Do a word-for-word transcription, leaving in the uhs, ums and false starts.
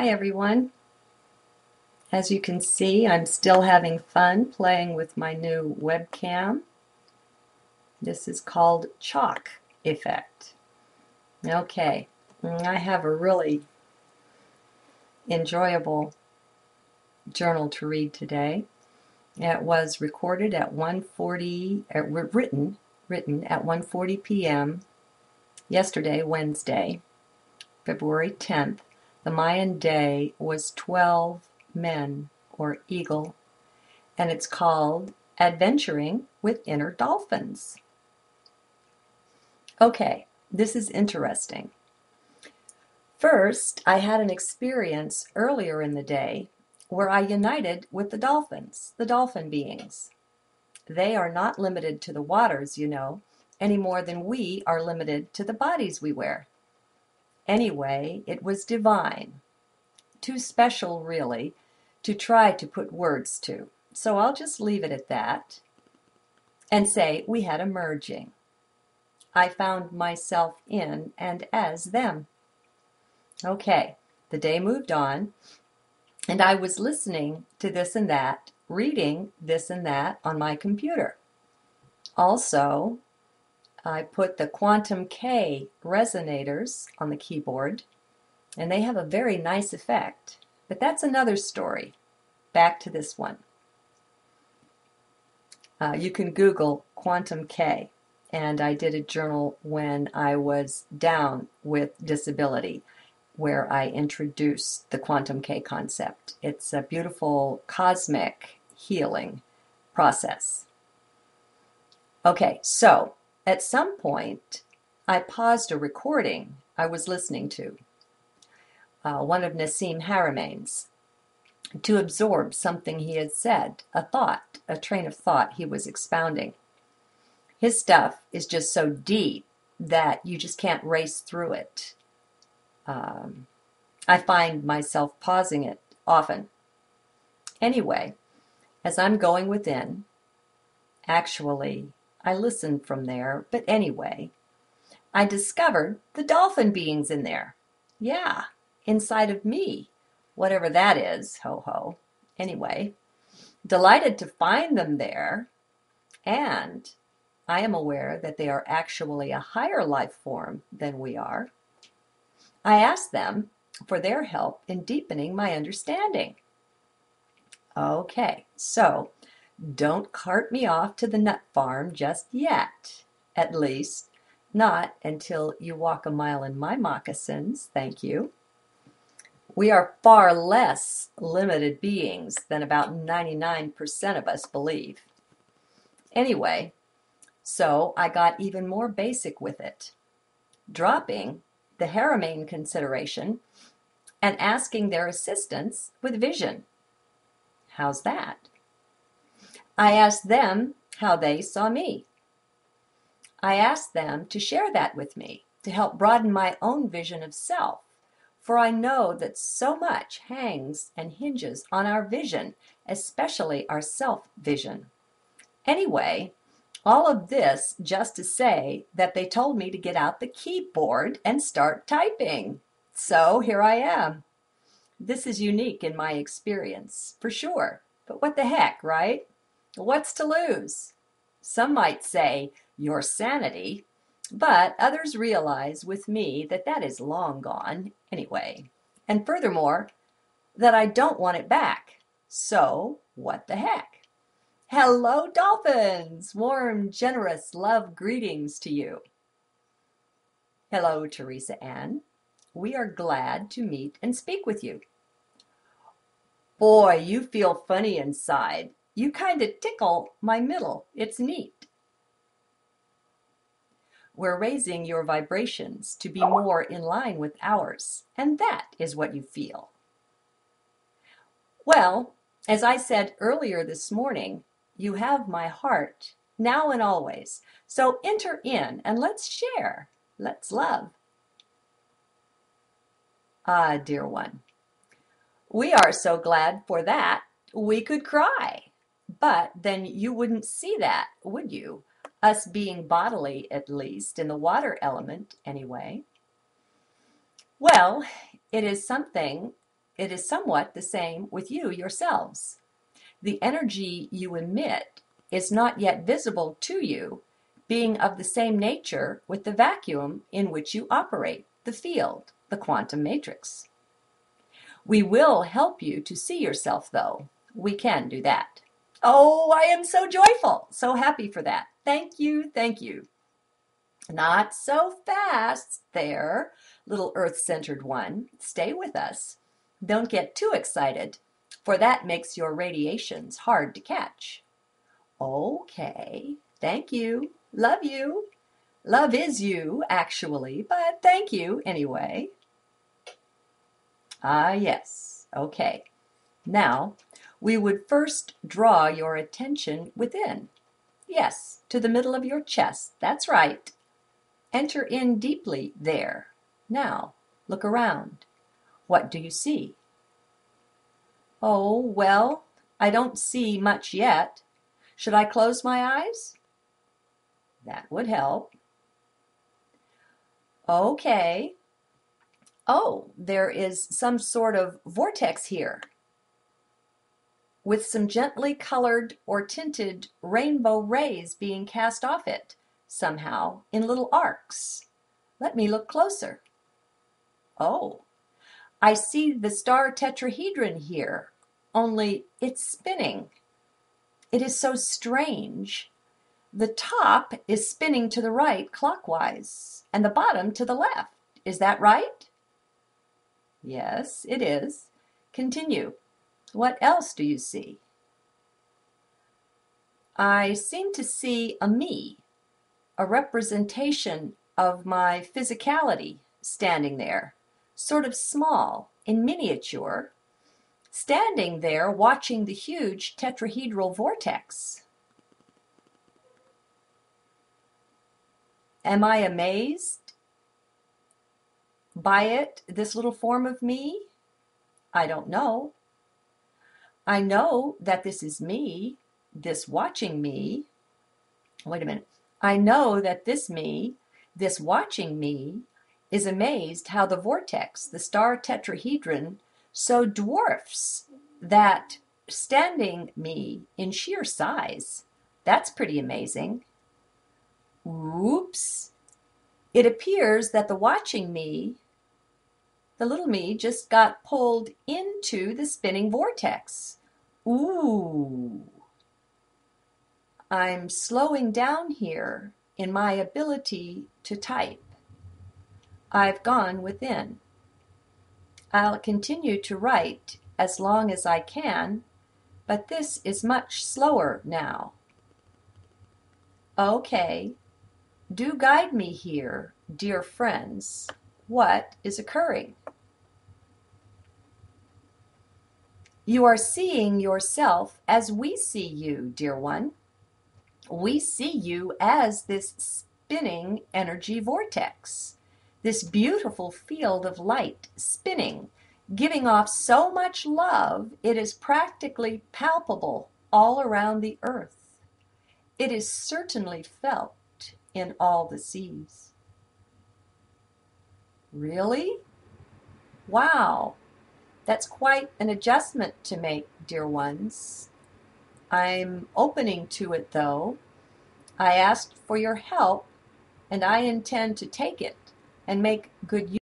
Hi everyone. As you can see, I'm still having fun playing with my new webcam. This is called Chalk Effect. Okay, I have a really enjoyable journal to read today. It was recorded at one forty, uh, written, written at one forty p m yesterday, Wednesday, February tenth. The Mayan day was twelve men, or eagle, and it's called Adventuring with Inner Dolphins. Okay, this is interesting. First, I had an experience earlier in the day where I united with the dolphins, the dolphin beings. They are not limited to the waters, you know, any more than we are limited to the bodies we wear. Anyway, it was divine. Too special, really, to try to put words to. So I'll just leave it at that and say we had a merging. I found myself in and as them. Okay, the day moved on, and I was listening to this and that, reading this and that on my computer. Also, I put the Quantum K resonators on the keyboard, and they have a very nice effect. But that's another story. Back to this one. Uh, you can Google Quantum K, and I did a journal when I was down with disability, where I introduced the Quantum K concept. It's a beautiful cosmic healing process. Okay, so at some point, I paused a recording I was listening to, uh, one of Nassim Haramein's, to absorb something he had said, a thought, a train of thought he was expounding. His stuff is just so deep that you just can't race through it. Um, I find myself pausing it often. Anyway, as I'm going within, actually, I listened from there, but anyway, I discovered the dolphin beings in there. Yeah, inside of me, whatever that is, ho-ho. Anyway, delighted to find them there, and I am aware that they are actually a higher life form than we are. I asked them for their help in deepening my understanding. Okay, so don't cart me off to the nut farm just yet, at least not until you walk a mile in my moccasins, thank you. We are far less limited beings than about ninety-nine percent of us believe. Anyway, so I got even more basic with it, dropping the Haramein consideration and asking their assistance with vision. How's that? I asked them how they saw me. I asked them to share that with me, to help broaden my own vision of self, for I know that so much hangs and hinges on our vision, especially our self-vision. Anyway, all of this just to say that they told me to get out the keyboard and start typing. So here I am. This is unique in my experience, for sure, but what the heck, right? What's to lose? Some might say your sanity, but others realize with me that that is long gone anyway. And furthermore, that I don't want it back. So what the heck? Hello, dolphins! Warm, generous love greetings to you. Hello, Teresa Ann. We are glad to meet and speak with you. Boy, you feel funny inside. You kind of tickle my middle. It's neat. We're raising your vibrations to be more in line with ours, and that is what you feel. Well, as I said earlier this morning, you have my heart now and always. So enter in and let's share. Let's love. Ah, dear one, we are so glad for that. We could cry. But then you wouldn't see that, would you? Us being bodily, at least, in the water element, anyway. Well, it is something It is somewhat the same with you yourselves. The energy you emit is not yet visible to you, being of the same nature with the vacuum in which you operate, the field, the quantum matrix. We will help you to see yourself, though. We can do that. Oh, I am so joyful, so happy for that. Thank you, thank you. Not so fast there, little earth-centered one. Stay with us. Don't get too excited, for that makes your radiations hard to catch. Okay, thank you. Love you. Love is you, actually, but thank you anyway. Ah, yes. Okay. Now, we would first draw your attention within. Yes, to the middle of your chest. That's right. Enter in deeply there. Now, look around. What do you see? Oh, well, I don't see much yet. Should I close my eyes? That would help. Okay. Oh, there is some sort of vortex here with some gently colored or tinted rainbow rays being cast off it somehow in little arcs. Let me look closer. Oh, I see the star tetrahedron here, only it's spinning. It is so strange. The top is spinning to the right clockwise, and the bottom to the left. Is that right? Yes, it is. Continue. What else do you see? I seem to see a me, a representation of my physicality standing there, sort of small, in miniature, standing there watching the huge tetrahedral vortex. Am I amazed by it, this little form of me? I don't know. I know that this is me, this watching me. Wait a minute. I know that this me, this watching me, is amazed how the vortex, the star tetrahedron, so dwarfs that standing me in sheer size. That's pretty amazing. Oops. It appears that the watching me, the little me, just got pulled into the spinning vortex. Ooh. I'm slowing down here in my ability to type. I've gone within. I'll continue to write as long as I can, but this is much slower now. Okay. Do guide me here, dear friends. What is occurring? You are seeing yourself as we see you, dear one. We see you as this spinning energy vortex, this beautiful field of light spinning, giving off so much love it is practically palpable all around the earth. It is certainly felt in all the seas. Really? Wow, that's quite an adjustment to make, dear ones. I'm opening to it, though. I asked for your help, and I intend to take it and make good use